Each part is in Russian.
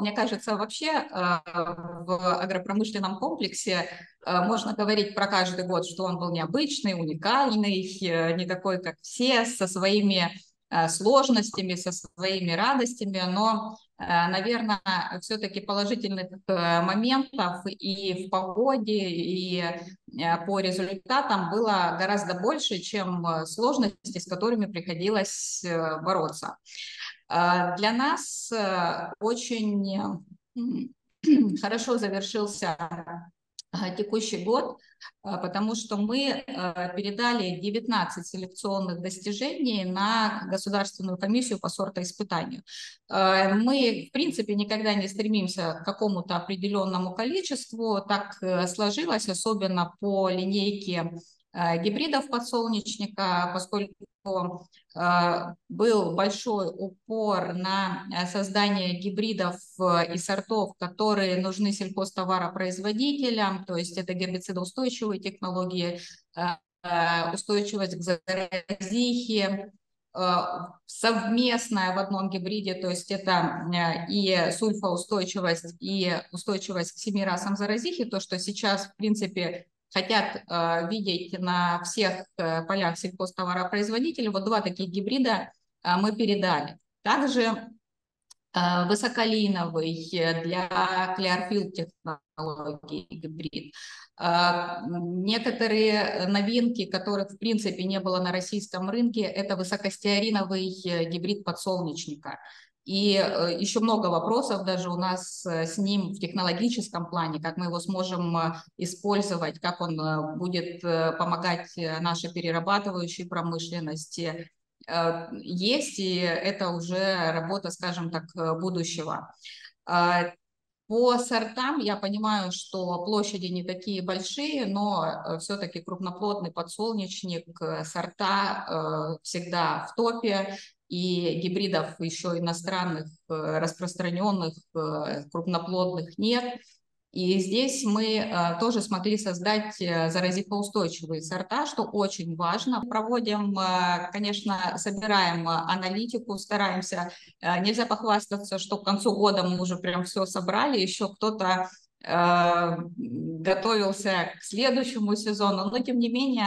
Мне кажется, вообще в агропромышленном комплексе можно говорить про каждый год, что он был необычный, уникальный, не такой, как все, со своими сложностями, со своими радостями, но, наверное, все-таки положительных моментов и в погоде, и по результатам было гораздо больше, чем сложности, с которыми приходилось бороться. Для нас очень хорошо завершился текущий год, потому что мы передали 19 селекционных достижений на Государственную комиссию по сортоиспытанию. Мы, в принципе, никогда не стремимся к какому-то определенному количеству, так сложилось, особенно по линейке гибридов подсолнечника, поскольку был большой упор на создание гибридов и сортов, которые нужны сельхозтоваропроизводителям, то есть это гербицидоустойчивые технологии, устойчивость к заразихе, совместная в одном гибриде, то есть это и сульфоустойчивость, и устойчивость к 7 расам заразихи, то, что сейчас, в принципе, хотят видеть на всех полях сельхозтоваропроизводителей. Вот 2 таких гибрида мы передали. Также высоколиновый для Clearfield технологии гибрид. Некоторые новинки, которых в принципе не было на российском рынке, это высокостеариновый гибрид подсолнечника. И еще много вопросов даже у нас с ним в технологическом плане, как мы его сможем использовать, как он будет помогать нашей перерабатывающей промышленности. Есть, и это уже работа, скажем так, будущего. По сортам я понимаю, что площади не такие большие, но все-таки крупноплодный подсолнечник, сорта всегда в топе. И гибридов еще иностранных, распространенных, крупноплодных нет. И здесь мы тоже смогли создать заразифоустойчивые сорта, что очень важно. Проводим, конечно, собираем аналитику, стараемся. Нельзя похвастаться, что к концу года мы уже прям все собрали, еще кто-то готовился к следующему сезону, но тем не менее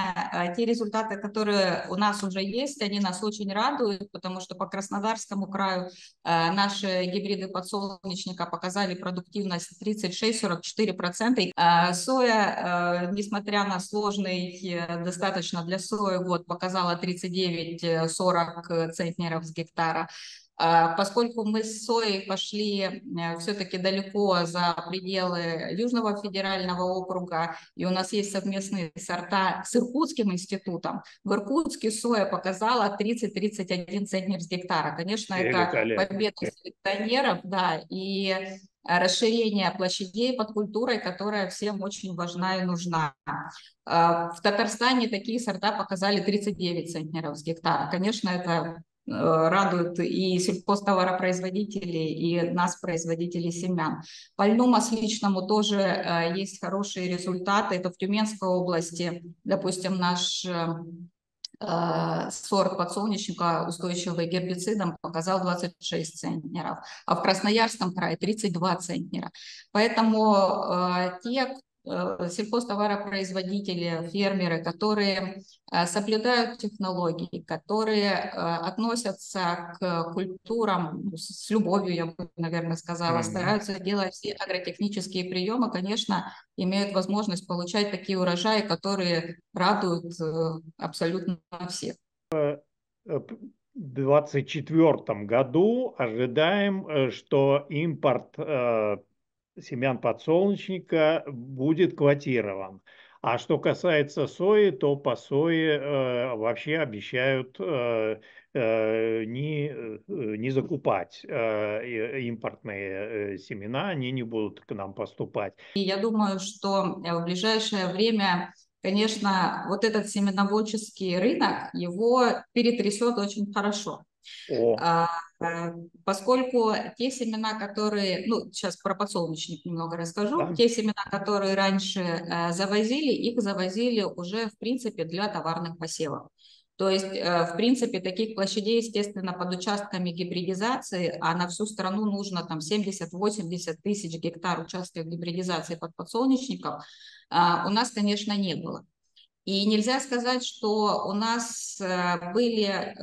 те результаты, которые у нас уже есть, они нас очень радуют, потому что по Краснодарскому краю наши гибриды подсолнечника показали продуктивность 36–44%. Соя, несмотря на сложный достаточно для сои год, показала 39–40 центнеров с гектара. Поскольку мы с соей пошли все-таки далеко за пределы Южного федерального округа, и у нас есть совместные сорта с Иркутским институтом, в Иркутске соя показала 30–31 центнер с гектара. Конечно, это победа селекционеров, да, и расширение площадей под культурой, которая всем очень важна и нужна. В Татарстане такие сорта показали 39 центнеров с гектара. Конечно, это радуют и сельхозтоваропроизводителей, и нас, производителей семян. По льну масличному тоже есть хорошие результаты. Это в Тюменской области, допустим, наш сорт подсолнечника, устойчивый к гербицидам, показал 26 центнеров, а в Красноярском крае 32 центнера. Поэтому те, сельхозтоваропроизводители, фермеры, которые соблюдают технологии, которые относятся к культурам с любовью, я бы, наверное, сказала, стараются делать все агротехнические приемы, конечно, имеют возможность получать такие урожаи, которые радуют абсолютно всех. В 2024 году ожидаем, что импорт семян подсолнечника будет квотирован. А что касается сои, то по сое вообще обещают не закупать импортные семена, они не будут к нам поступать. И я думаю, что в ближайшее время, конечно, вот этот семеноводческий рынок, его перетрясет очень хорошо. Поскольку те семена, которые, ну, сейчас про подсолнечник немного расскажу, те семена, которые раньше завозили, их завозили уже, в принципе, для товарных посевов. То есть, в принципе, таких площадей, естественно, под участками гибридизации, а на всю страну нужно там 70-80 тысяч гектар участков гибридизации под подсолнечников, у нас, конечно, не было. И нельзя сказать, что у нас были,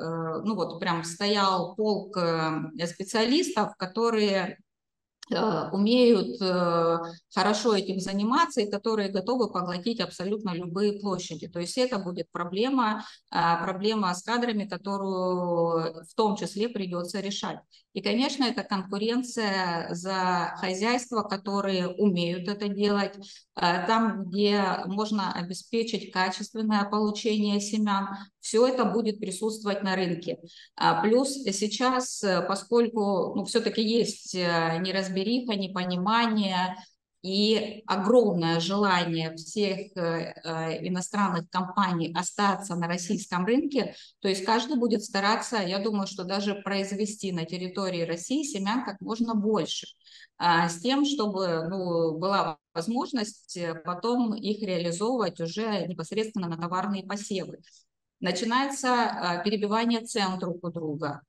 ну вот прям стоял полк специалистов, которые умеют хорошо этим заниматься и которые готовы поглотить абсолютно любые площади. То есть это будет проблема с кадрами, которую в том числе придется решать. И, конечно, это конкуренция за хозяйства, которые умеют это делать, там, где можно обеспечить качественное получение семян. Все это будет присутствовать на рынке. Плюс сейчас, поскольку все-таки есть неразбериха, непонимание и огромное желание всех иностранных компаний остаться на российском рынке, то есть каждый будет стараться, я думаю, что даже произвести на территории России семян как можно больше, с тем, чтобы была возможность потом их реализовывать уже непосредственно на товарные посевы. Начинается перебивание цен друг у друга.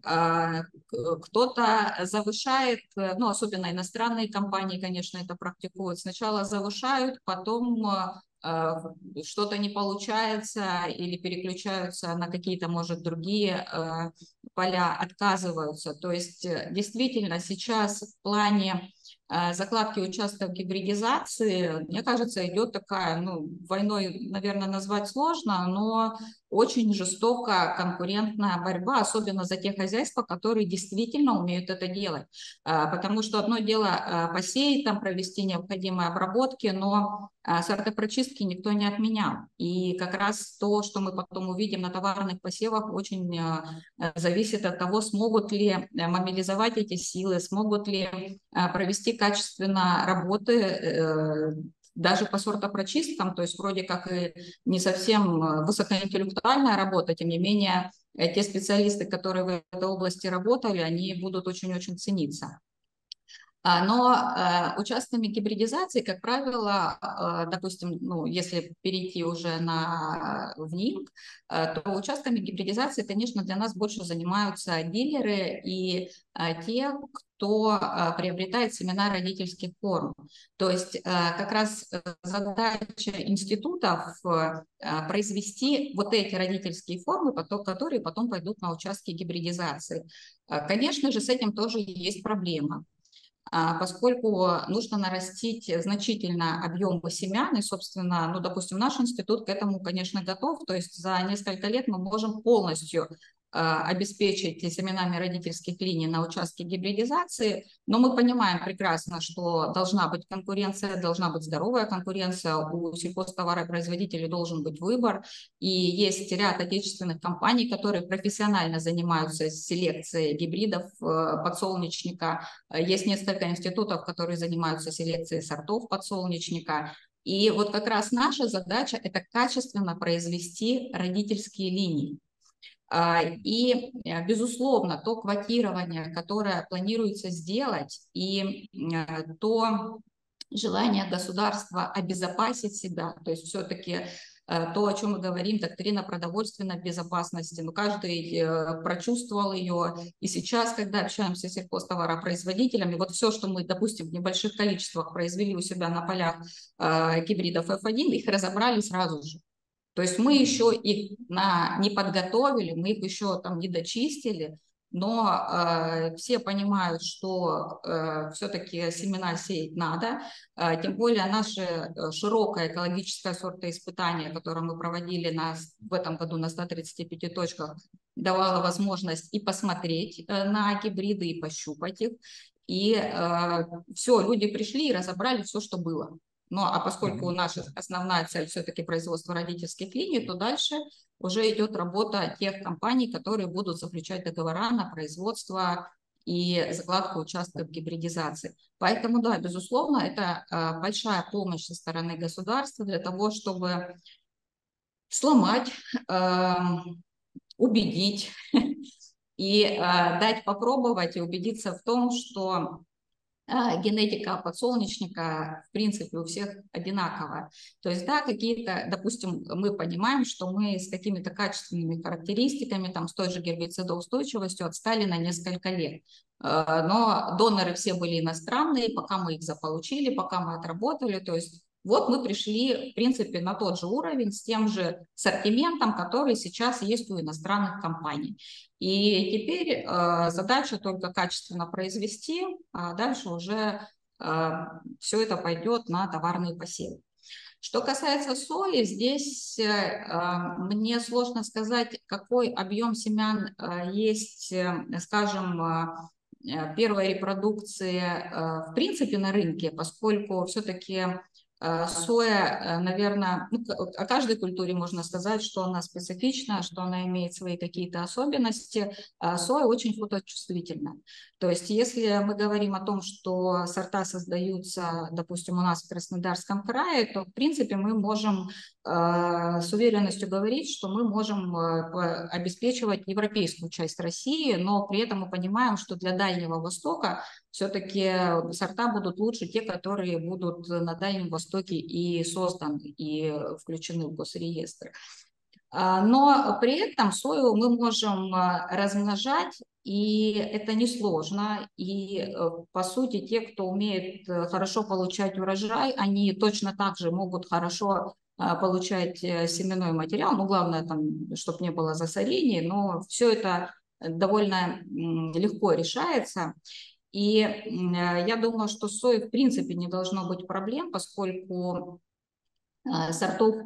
Кто-то завышает, особенно иностранные компании, конечно, это практикуют. Сначала завышают, потом что-то не получается или переключаются на какие-то, может, другие поля, отказываются. То есть действительно сейчас в плане закладки участков гибридизации, мне кажется, идет такая, войной, наверное, назвать сложно, но очень жестокая конкурентная борьба, особенно за те хозяйства, которые действительно умеют это делать. Потому что одно дело посеять, там провести необходимые обработки, но сортопрочистки никто не отменял. И как раз то, что мы потом увидим на товарных посевах, очень зависит от того, смогут ли мобилизовать эти силы, смогут ли провести качественно работы даже по сортопрочисткам, то есть вроде как и не совсем высокоинтеллектуальная работа, тем не менее те специалисты, которые в этой области работали, они будут очень-очень цениться. Но участками гибридизации, как правило, допустим, если перейти уже на ВНИИМК, то участками гибридизации, конечно, для нас больше занимаются дилеры и те, кто приобретает семена родительских форм. То есть как раз задача институтов произвести вот эти родительские формы, которые потом пойдут на участки гибридизации. Конечно же, с этим тоже есть проблема, поскольку нужно нарастить значительно объемы семян, и, собственно, допустим, наш институт к этому, конечно, готов, то есть за несколько лет мы можем полностью обеспечить семенами родительских линий на участке гибридизации, но мы понимаем прекрасно, что должна быть конкуренция, должна быть здоровая конкуренция, у сельхозтоваропроизводителей должен быть выбор, и есть ряд отечественных компаний, которые профессионально занимаются селекцией гибридов подсолнечника, есть несколько институтов, которые занимаются селекцией сортов подсолнечника. И вот как раз наша задача – это качественно произвести родительские линии. И, безусловно, то квотирование, которое планируется сделать, и то желание государства обезопасить себя, то есть все-таки то, о чем мы говорим, доктрина продовольственной безопасности, каждый прочувствовал ее, и сейчас, когда общаемся с сельхозтоваропроизводителями, вот все, что мы, допустим, в небольших количествах произвели у себя на полях гибридов F1, их разобрали сразу же. То есть мы еще их не подготовили, мы их еще там не дочистили, но все понимают, что все-таки семена сеять надо, тем более наше широкое экологическое сортоиспытание, которое мы проводили в этом году на 135 точках, давало возможность и посмотреть на гибриды, и пощупать их. И все, люди пришли и разобрали все, что было. А поскольку наша основная цель все-таки производство родительских линий, то дальше уже идет работа тех компаний, которые будут заключать договора на производство и закладку участков гибридизации. Поэтому, да, безусловно, это большая помощь со стороны государства для того, чтобы сломать, убедить и дать попробовать и убедиться в том, что генетика подсолнечника, в принципе, у всех одинаковая. То есть, да, какие-то, допустим, мы понимаем, что мы с какими-то качественными характеристиками, там, с той же гербицидоустойчивостью отстали на несколько лет. Но доноры все были иностранные, пока мы их заполучили, пока мы отработали, то есть вот мы пришли, в принципе, на тот же уровень с тем же ассортиментом, который сейчас есть у иностранных компаний. И теперь задача только качественно произвести, а дальше уже все это пойдет на товарные посевы. Что касается сои, здесь мне сложно сказать, какой объем семян есть, скажем, первой репродукции в принципе на рынке, поскольку все-таки соя, наверное, о каждой культуре можно сказать, что она специфична, что она имеет свои какие-то особенности. Соя очень фоточувствительна. То есть если мы говорим о том, что сорта создаются, допустим, у нас в Краснодарском крае, то, в принципе, мы можем с уверенностью говорить, что мы можем обеспечивать европейскую часть России, но при этом мы понимаем, что для Дальнего Востока все-таки сорта будут лучше те, которые будут на Дальнем Востоке и созданы, и включены в госреестр. Но при этом сою мы можем размножать, и это несложно. И, по сути, те, кто умеет хорошо получать урожай, они точно так же могут хорошо получать семенной материал. Ну, главное, там, чтобы не было засорений, но все это довольно легко решается. И я думаю, что с соей в принципе не должно быть проблем, поскольку сортов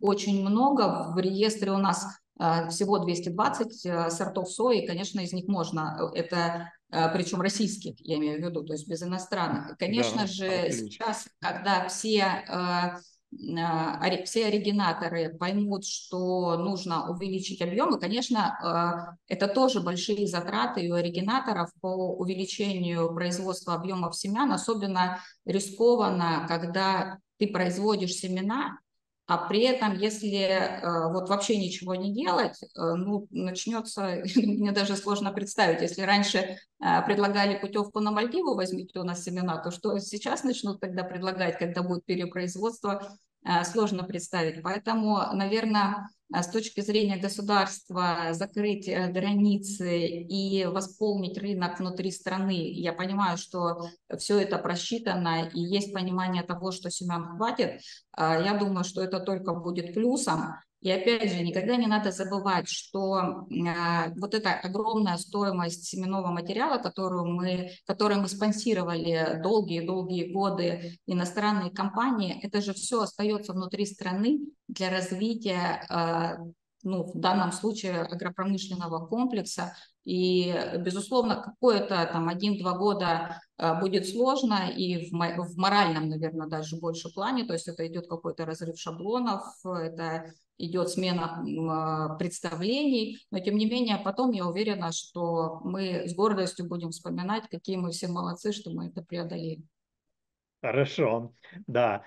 очень много. В реестре у нас всего 220 сортов сои, и, конечно, из них можно, это причем российских, я имею в виду, то есть без иностранных. Конечно же, сейчас, когда все оригинаторы поймут, что нужно увеличить объемы, конечно, это тоже большие затраты у оригинаторов по увеличению производства объемов семян, особенно рискованно, когда ты производишь семена, а при этом, если вот вообще ничего не делать, ну, начнется, мне даже сложно представить, если раньше предлагали путевку на Мальдивы, возьмите у нас семена, то что сейчас начнут тогда предлагать, когда будет перепроизводство, сложно представить. Поэтому, наверное, с точки зрения государства закрыть границы и восполнить рынок внутри страны, я понимаю, что все это просчитано и есть понимание того, что семян хватит. Я думаю, что это только будет плюсом. И опять же, никогда не надо забывать, что вот эта огромная стоимость семенного материала, который мы спонсировали долгие-долгие годы иностранные компании, это же все остается внутри страны для развития, ну, в данном случае, агропромышленного комплекса. И, безусловно, какое-то там 1-2 года будет сложно и в моральном, наверное, даже больше плане. То есть это идет какой-то разрыв шаблонов, это идет смена представлений, но тем не менее потом я уверена, что мы с гордостью будем вспоминать, какие мы все молодцы, что мы это преодолели. Хорошо, да.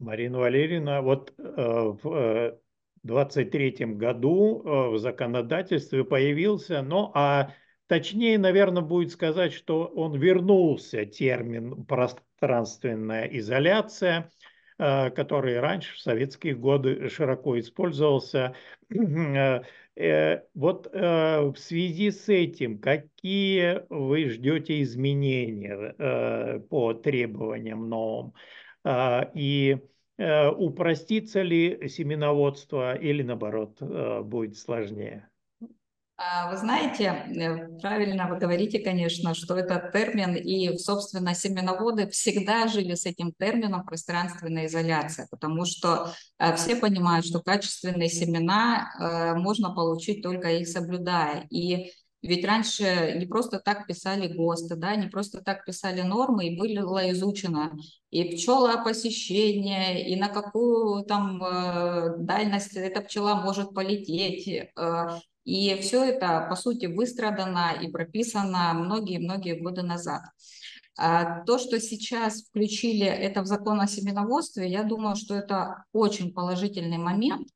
Марина Валерьевна, вот в 23-м году в законодательстве появился, ну а точнее, наверное, будет сказать, что он вернулся, термин «пространственная изоляция», который раньше в советские годы широко использовался. Вот в связи с этим, какие вы ждете изменения по требованиям новым? И упростится ли семеноводство или, наоборот, будет сложнее? Вы знаете, правильно вы говорите, конечно, что этот термин, и, собственно, семеноводы всегда жили с этим термином «пространственная изоляция», потому что все понимают, что качественные семена можно получить, только их соблюдая. И ведь раньше не просто так писали ГОСТы, да, не просто так писали нормы, и было изучено и пчелопосещение, и на какую там дальность эта пчела может полететь. И все это, по сути, выстрадано и прописано многие-многие годы назад. То, что сейчас включили это в закон о семеноводстве, я думаю, что это очень положительный момент,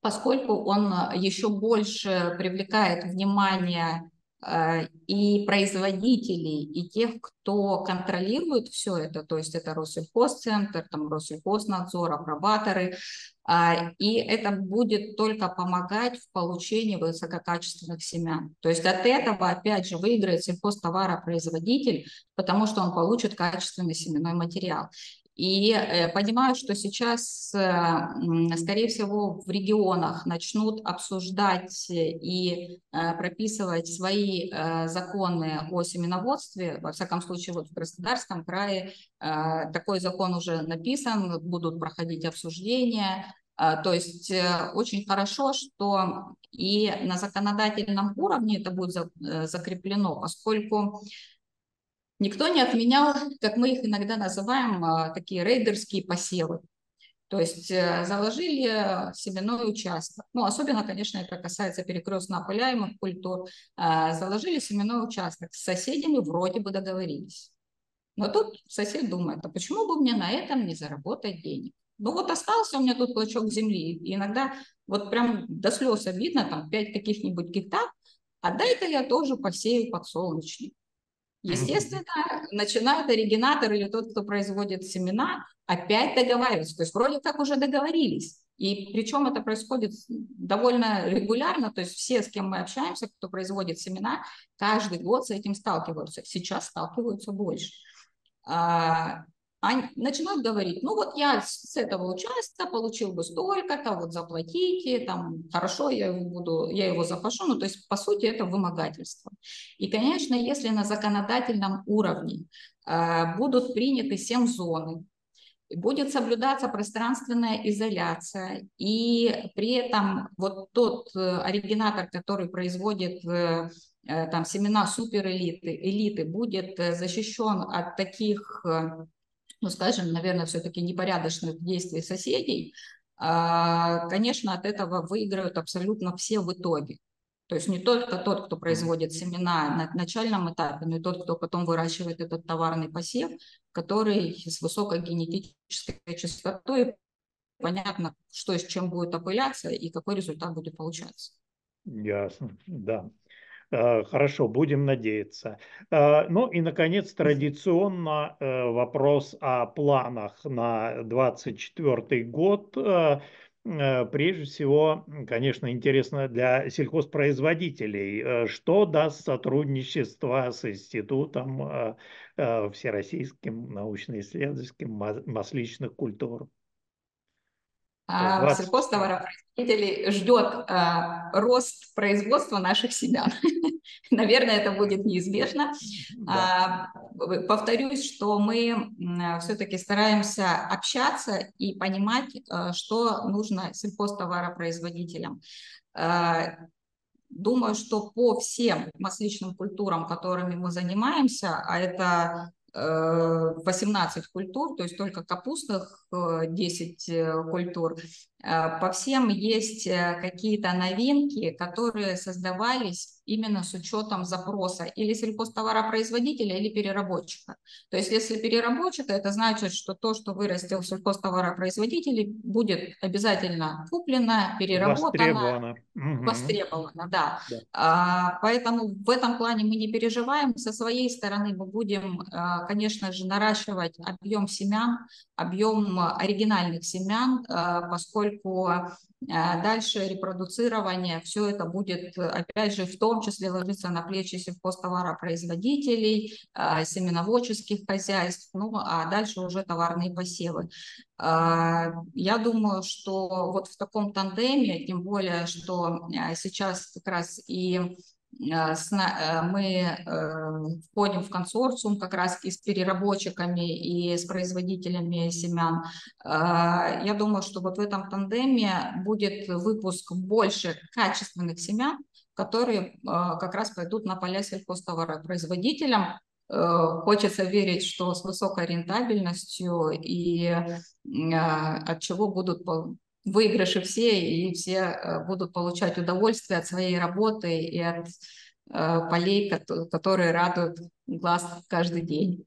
поскольку он еще больше привлекает внимание и производителей, и тех, кто контролирует все это, то есть это Россельхозцентр, там Россельхознадзор, апробаторы, и это будет только помогать в получении высококачественных семян. То есть от этого, опять же, выиграет сельхозтоваропроизводитель, потому что он получит качественный семенной материал. И понимаю, что сейчас, скорее всего, в регионах начнут обсуждать и прописывать свои законы о семеноводстве. Во всяком случае, вот в Краснодарском крае такой закон уже написан, будут проходить обсуждения. То есть очень хорошо, что и на законодательном уровне это будет закреплено, поскольку... Никто не отменял, как мы их иногда называем, такие рейдерские посевы. То есть заложили семенной участок. Ну, особенно, конечно, это касается перекрестно опыляемых культур. Заложили семенной участок. С соседями вроде бы договорились. Но тут сосед думает, а почему бы мне на этом не заработать денег? Ну вот остался у меня тут клочок земли. И иногда вот прям до слез обидно, там 5 каких-нибудь гектар, а дай-ка я тоже посею подсолнечник. Естественно, начинают оригинатор или тот, кто производит семена, опять договариваться. То есть вроде как уже договорились. И причем это происходит довольно регулярно. То есть все, с кем мы общаемся, кто производит семена, каждый год с этим сталкиваются. Сейчас сталкиваются больше. Они начинают говорить, ну вот я с этого участка получил бы столько-то, вот заплатите, там, хорошо, я его запашу. Ну, то есть, по сути, это вымогательство. И, конечно, если на законодательном уровне будут приняты семзоны, будет соблюдаться пространственная изоляция, и при этом вот тот оригинатор, который производит там, семена суперэлиты, элиты, будет защищен от таких... ну, скажем, наверное, все-таки непорядочных действий соседей, конечно, от этого выиграют абсолютно все в итоге. То есть не только тот, кто производит семена на начальном этапе, но и тот, кто потом выращивает этот товарный посев, который с высокой генетической частотой, понятно, что с чем будет опыляться и какой результат будет получаться. Ясно, да. Хорошо, будем надеяться. Ну и, наконец, традиционно вопрос о планах на 2024 год. Прежде всего, конечно, интересно для сельхозпроизводителей, что даст сотрудничество с Институтом Всероссийским научно-исследовательским масличных культур. Сельхозтоваропроизводителей ждет рост производства наших семян. Наверное, это будет неизбежно. Да. Повторюсь, что мы все-таки стараемся общаться и понимать, что нужно сельхозтоваропроизводителям. Думаю, что по всем масличным культурам, которыми мы занимаемся, а это... 18 культур, то есть только капустных 10 культур. По всем есть какие-то новинки, которые создавались именно с учетом запроса или сельхозтоваропроизводителя, или переработчика. То есть если переработчика, это значит, что то, что вырастил сельхозтоваропроизводитель, будет обязательно куплено, переработано, востребовано. Да. Да. Поэтому в этом плане мы не переживаем. Со своей стороны мы будем, конечно же, наращивать объем семян, объем оригинальных семян, поскольку дальше репродуцирование, все это будет, опять же, в том числе ложиться на плечи сельхозтоваропроизводителей, семеноводческих хозяйств, ну, а дальше уже товарные посевы. Я думаю, что вот в таком тандеме, тем более, что сейчас как раз и... мы входим в консорциум как раз и с переработчиками, и с производителями семян. Я думаю, что вот в этом тандеме будет выпуск больше качественных семян, которые как раз пойдут на поля сельхозтоваропроизводителям. Хочется верить, что с высокой рентабельностью и от чего будут выигрыши все, и все будут получать удовольствие от своей работы и от полей, которые радуют глаз каждый день.